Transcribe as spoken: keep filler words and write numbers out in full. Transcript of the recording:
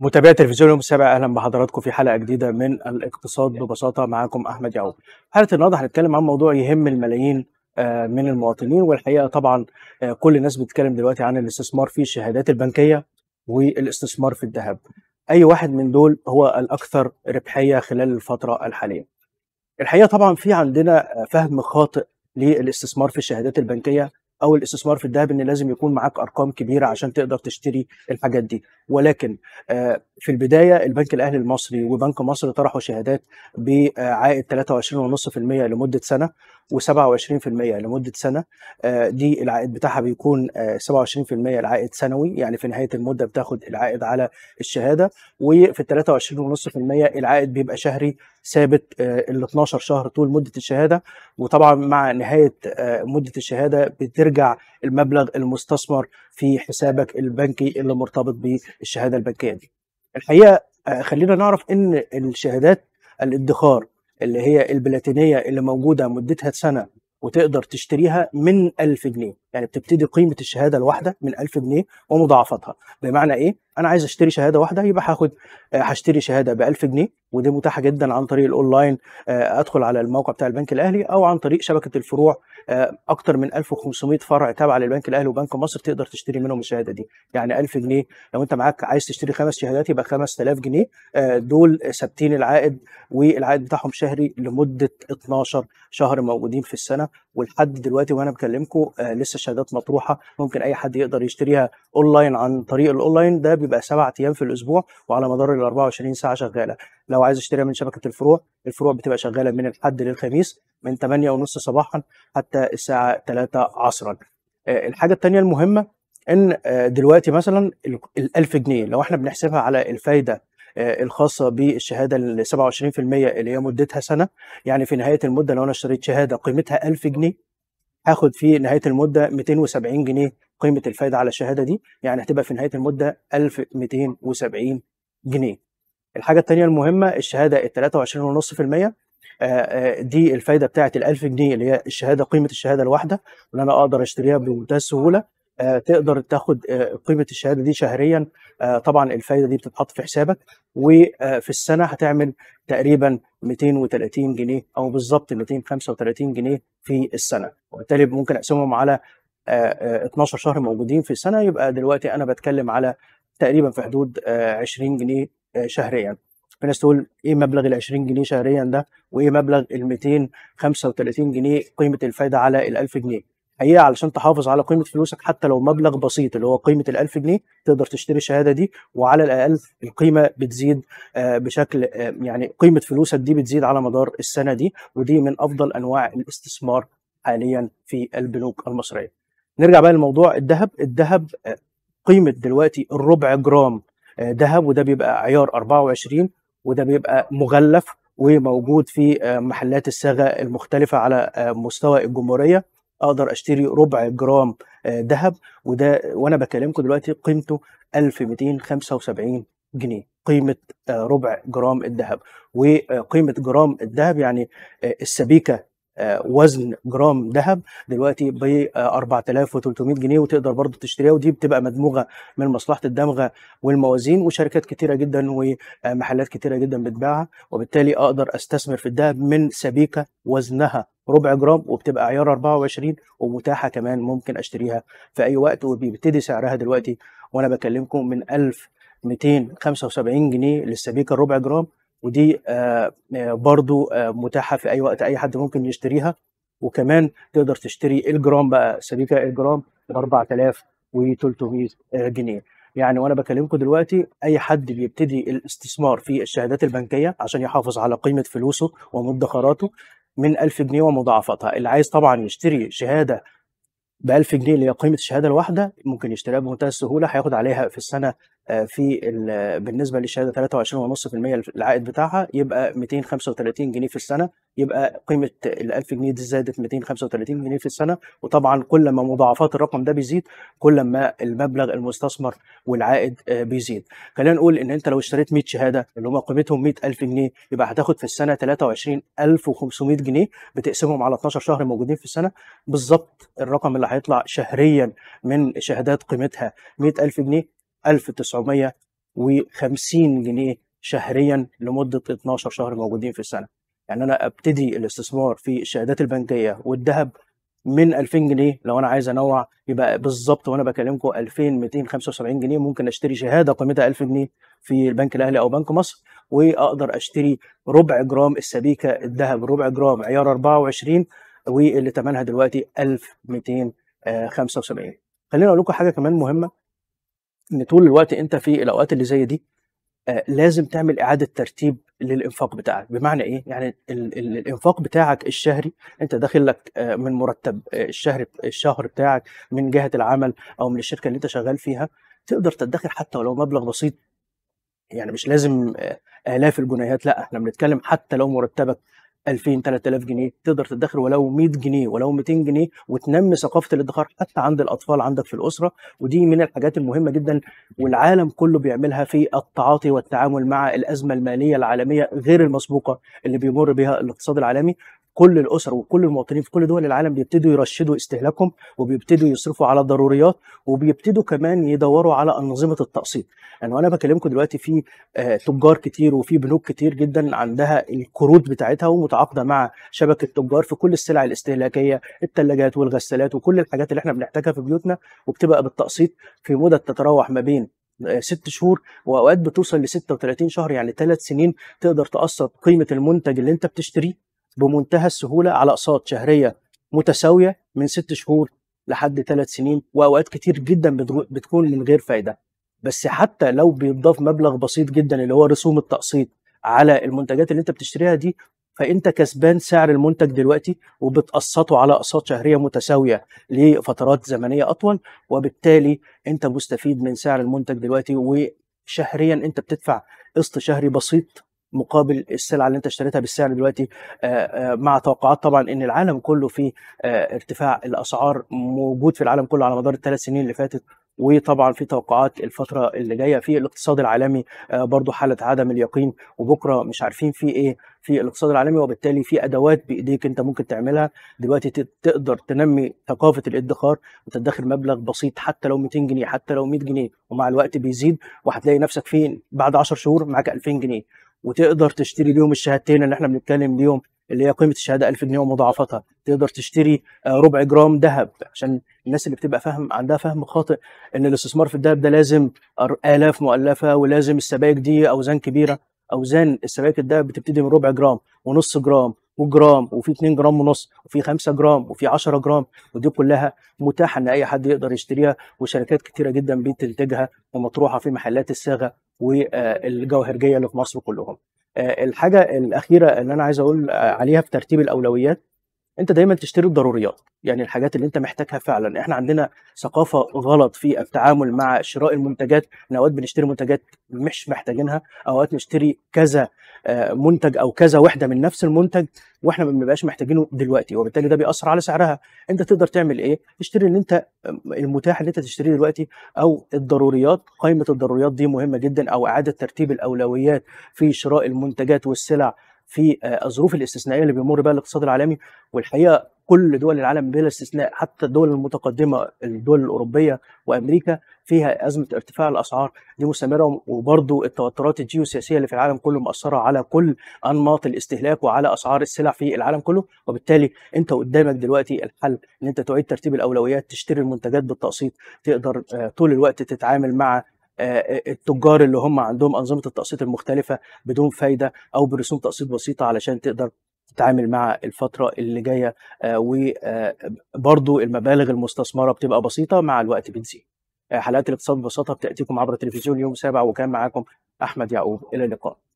متابعي تلفزيون اليوم السابع، اهلا بحضراتكم في حلقه جديده من الاقتصاد ببساطه. معاكم احمد يعقوب. حلقه النهارده هنتكلم عن موضوع يهم الملايين من المواطنين، والحقيقه طبعا كل الناس بتتكلم دلوقتي عن الاستثمار في الشهادات البنكيه والاستثمار في الذهب. اي واحد من دول هو الاكثر ربحيه خلال الفتره الحاليه. الحقيقه طبعا في عندنا فهم خاطئ للاستثمار في الشهادات البنكيه او الاستثمار في الذهب، ان لازم يكون معاك ارقام كبيره عشان تقدر تشتري الحاجات دي. ولكن في البدايه البنك الاهلي المصري وبنك مصر طرحوا شهادات بعائد ثلاثة وعشرين فاصلة خمسة بالمية لمده سنه وسبعة وعشرين بالمية لمده سنه. دي العائد بتاعها بيكون سبعة وعشرين بالمية العائد سنوي، يعني في نهايه المده بتاخد العائد على الشهاده، وفي ثلاثة وعشرين فاصلة خمسة بالمية العائد بيبقى شهري ثابت ال اتناشر شهر طول مده الشهاده. وطبعا مع نهايه مده الشهاده بترجع المبلغ المستثمر في حسابك البنكي اللي مرتبط بالشهاده البنكيه دي. الحقيقه خلينا نعرف ان الشهادات الادخار اللي هي البلاتينيه اللي موجوده مدتها سنه وتقدر تشتريها من ألف جنيه، يعني بتبتدي قيمه الشهاده الواحده من ألف جنيه ومضاعفاتها. بمعنى ايه؟ انا عايز اشتري شهاده واحده، يبقى هاخد هشتري شهاده ب ألف جنيه، ودي متاحه جدا عن طريق الاونلاين. ادخل على الموقع بتاع البنك الاهلي او عن طريق شبكه الفروع، اكتر من ألف وخمسمية فرع تابعه للبنك الاهلي وبنك مصر تقدر تشتري منهم الشهاده دي. يعني ألف جنيه لو انت معاك عايز تشتري خمس شهادات يبقى خمسة آلاف جنيه، دول ثابتين العائد والعائد بتاعهم شهري لمده اتناشر شهر موجودين في السنه. ولحد دلوقتي وانا بكلمكم لسه الشهادات مطروحه، ممكن اي حد يقدر يشتريها اونلاين عن طريق الاونلاين. ده بيبقى سبعة ايام في الاسبوع وعلى مدار ال أربعة وعشرين ساعه شغاله. لو عايز اشتريها من شبكه الفروع، الفروع بتبقى شغاله من الحد للخميس من تمانية وتلاتين صباحا حتى الساعه تلاتة عصرا. الحاجه الثانيه المهمه ان دلوقتي مثلا ال ألف جنيه لو احنا بنحسبها على الفايده الخاصه بالشهاده ال سبعة وعشرين بالمية اللي هي مدتها سنه، يعني في نهايه المده لو انا اشتريت شهاده قيمتها ألف جنيه هاخد في نهايه المده ميتين وسبعين جنيه قيمه الفائده على الشهاده دي، يعني هتبقى في نهايه المده ألف وميتين وسبعين جنيه. الحاجه الثانيه المهمه الشهاده ال ثلاثة وعشرين فاصلة خمسة بالمية دي الفائده بتاعه ال ألف جنيه اللي هي الشهاده قيمه الشهاده الواحده اللي انا اقدر اشتريها بمنتهى السهوله. تقدر تاخد قيمه الشهاده دي شهريا، طبعا الفائده دي بتتحط في حسابك، وفي السنه هتعمل تقريبا ميتين وتلاتين جنيه او بالظبط ميتين وخمسة وتلاتين جنيه في السنه، وبالتالي ممكن اقسمهم على اتناشر شهر موجودين في السنه، يبقى دلوقتي انا بتكلم على تقريبا في حدود عشرين جنيه شهريا. في ناس تقول ايه مبلغ ال عشرين جنيه شهريا ده وايه مبلغ ال ميتين وخمسة وتلاتين جنيه قيمه الفائده على ال ألف جنيه؟ الحقيقه علشان تحافظ على قيمه فلوسك حتى لو مبلغ بسيط اللي هو قيمه ال ألف جنيه تقدر تشتري الشهاده دي، وعلى الاقل القيمه بتزيد بشكل، يعني قيمه فلوسك دي بتزيد على مدار السنه دي، ودي من افضل انواع الاستثمار حاليا في البنوك المصريه. نرجع بقى لموضوع الذهب. الذهب قيمه دلوقتي الربع جرام ذهب، وده بيبقى عيار أربعة وعشرين، وده بيبقى مغلف وموجود في محلات الصاغه المختلفه على مستوى الجمهوريه. اقدر اشتري ربع جرام ذهب، وده وانا بكلمكم دلوقتي قيمته ألف وميتين وخمسة وسبعين جنيه قيمه ربع جرام الذهب. وقيمه جرام الذهب يعني السبيكه وزن جرام ذهب دلوقتي ب أربعة آلاف وتلتمية جنيه، وتقدر برضو تشتريها، ودي بتبقى مدموجه من مصلحه الدمغه والموازين، وشركات كتيره جدا ومحلات كتيره جدا بتبيعها، وبالتالي اقدر استثمر في الذهب من سبيكه وزنها ربع جرام وبتبقى عيار أربعة وعشرين، ومتاحه كمان ممكن اشتريها في اي وقت، وبيبتدي سعرها دلوقتي وانا بكلمكم من ألف وميتين وخمسة وسبعين جنيه للسبيكه الربع جرام، ودي برضو متاحه في اي وقت، اي حد ممكن يشتريها. وكمان تقدر تشتري الجرام بقى سبيكه الجرام ب أربعة آلاف وتلتمية جنيه. يعني وانا بكلمكم دلوقتي اي حد بيبتدي الاستثمار في الشهادات البنكيه عشان يحافظ على قيمه فلوسه ومدخراته من ألف جنيه ومضاعفاتها. اللي عايز طبعا يشتري شهاده ب ألف جنيه اللي هي قيمه الشهاده الواحده ممكن يشتريها بمنتهى السهوله، هياخد عليها في السنه في بالنسبه للشهاده ثلاثة وعشرين فاصلة خمسة بالمية العائد بتاعها يبقى ميتين وخمسة وتلاتين جنيه في السنه، يبقى قيمه ال ألف جنيه دي زادت ميتين وخمسة وتلاتين جنيه في السنه. وطبعا كل ما مضاعفات الرقم ده بيزيد كل ما المبلغ المستثمر والعائد بيزيد. خلينا نقول ان انت لو اشتريت مية شهاده اللي هم قيمتهم مية ألف جنيه، يبقى هتاخد في السنه تلاتة وعشرين ألف وخمسمية جنيه، بتقسمهم على اتناشر شهر موجودين في السنه، بالظبط الرقم اللي هيطلع شهريا من شهادات قيمتها مية ألف جنيه ألف وتسعمية وخمسين جنيه شهريا لمده اتناشر شهر موجودين في السنه. يعني انا ابتدي الاستثمار في الشهادات البنكيه والذهب من ألفين جنيه، لو انا عايز انوع يبقى بالظبط وانا بكلمكم ألفين ومئتين وخمسة وسبعين جنيه ممكن اشتري شهاده قيمتها ألف جنيه في البنك الاهلي او بنك مصر، واقدر اشتري ربع جرام السبيكه الذهب، ربع جرام عيار أربعة وعشرين واللي ثمنها دلوقتي ألف ومئتين وخمسة وسبعين. خليني اقول لكم حاجه كمان مهمه، ان طول الوقت انت في الاوقات اللي زي دي لازم تعمل اعاده ترتيب للانفاق بتاعك. بمعنى ايه؟ يعني ال ال الانفاق بتاعك الشهري، انت داخل لك من مرتب الشهر الشهر بتاعك من جهه العمل او من الشركه اللي انت شغال فيها، تقدر تدخر حتى ولو مبلغ بسيط، يعني مش لازم الاف الجنيهات، لا احنا بنتكلم حتى لو مرتبك ألفين ثلاثة آلاف جنيه تقدر تدخر ولو مئة جنيه ولو مئتين جنيه، وتنمي ثقافه الادخار حتى عند الاطفال عندك في الاسره. ودي من الحاجات المهمه جدا، والعالم كله بيعملها في التعاطي والتعامل مع الازمه الماليه العالميه غير المسبوقه اللي بيمر بها الاقتصاد العالمي. كل الاسر وكل المواطنين في كل دول العالم بيبتدوا يرشدوا استهلاكهم، وبيبتدوا يصرفوا على الضروريات، وبيبتدوا كمان يدوروا على انظمه التقسيط. يعني وانا بكلمكم دلوقتي في تجار كتير وفي بنوك كتير جدا عندها الكروت بتاعتها ومتعاقده مع شبكه تجار في كل السلع الاستهلاكيه، الثلاجات والغسالات وكل الحاجات اللي احنا بنحتاجها في بيوتنا، وبتبقى بالتقسيط في مده تتراوح ما بين ست شهور واوقات بتوصل ل ستة وثلاثين شهر، يعني ثلاث سنين تقدر تقسط قيمه المنتج اللي انت بتشتريه بمنتهى السهوله على اقساط شهريه متساويه من ست شهور لحد ثلاث سنين، واوقات كتير جدا بتكون من غير فائده. بس حتى لو بيتضاف مبلغ بسيط جدا اللي هو رسوم التقسيط على المنتجات اللي انت بتشتريها دي، فانت كسبان سعر المنتج دلوقتي وبتقسطه على اقساط شهريه متساويه لفترات زمنيه اطول، وبالتالي انت مستفيد من سعر المنتج دلوقتي، وشهريا انت بتدفع قسط شهري بسيط مقابل السلعه اللي انت اشتريتها بالسعر دلوقتي، آآ آآ مع توقعات طبعا ان العالم كله في ارتفاع الاسعار موجود في العالم كله على مدار الثلاث سنين اللي فاتت، وطبعا في توقعات الفتره اللي جايه في الاقتصاد العالمي برضو حاله عدم اليقين، وبكره مش عارفين في ايه في الاقتصاد العالمي. وبالتالي في ادوات بايديك انت ممكن تعملها دلوقتي، تقدر تنمي ثقافه الادخار وتدخر مبلغ بسيط حتى لو مئتين جنيه حتى لو مئة جنيه، ومع الوقت بيزيد، وهتلاقي نفسك فين بعد عشر شهور معاك ألفين جنيه، وتقدر تشتري ليهم الشهادتين اللي احنا بنتكلم بيهم اللي هي قيمه الشهاده ألف جنيه ومضاعفاتها، تقدر تشتري ربع جرام ذهب. عشان الناس اللي بتبقى فاهم عندها فهم خاطئ ان الاستثمار في الذهب ده لازم الاف مؤلفه ولازم السبائك دي اوزان كبيره، اوزان السبائك الذهب بتبتدي من ربع جرام ونص جرام وجرام وفي اتنين جرام ونص وفي خمسة جرام وفي عشرة جرام، ودي كلها متاحه ان اي حد يقدر يشتريها، وشركات كتيره جدا بتنتجها ومطروحه في محلات الصاغه والجوهرجيه اللي في مصر كلهم. الحاجه الاخيره اللي انا عايز اقول عليها في ترتيب الاولويات، انت دايما تشتري الضروريات، يعني الحاجات اللي انت محتاجها فعلا. احنا عندنا ثقافه غلط في التعامل مع شراء المنتجات، اوقات بنشتري منتجات مش محتاجينها، اوقات نشتري كذا منتج او كذا وحده من نفس المنتج واحنا ما بنبقاش محتاجينه دلوقتي، وبالتالي ده بيأثر على سعرها. انت تقدر تعمل ايه؟ تشتري اللي انت المتاح اللي انت تشتريه دلوقتي، او الضروريات. قائمه الضروريات دي مهمه جدا، او اعاده ترتيب الاولويات في شراء المنتجات والسلع في الظروف الاستثنائيه اللي بيمر بها الاقتصاد العالمي. والحقيقه كل دول العالم بلا استثناء، حتى الدول المتقدمه الدول الاوروبيه وامريكا فيها ازمه ارتفاع الاسعار دي مستمره، وبرضو التوترات الجيوسياسيه اللي في العالم كله مأثره على كل انماط الاستهلاك وعلى اسعار السلع في العالم كله. وبالتالي انت قدامك دلوقتي الحل ان انت تعيد ترتيب الاولويات، تشتري المنتجات بالتقسيط، تقدر طول الوقت تتعامل مع التجار اللي هم عندهم انظمه التقسيط المختلفه بدون فايده او برسوم تقسيط بسيطه، علشان تقدر تتعامل مع الفتره اللي جايه، وبرضو المبالغ المستثمره بتبقى بسيطه مع الوقت بتزيد. حلقات الاقتصاد ببساطه بتاتيكم عبر التلفزيون يوم سابع، وكان معاكم احمد يعقوب، الى اللقاء.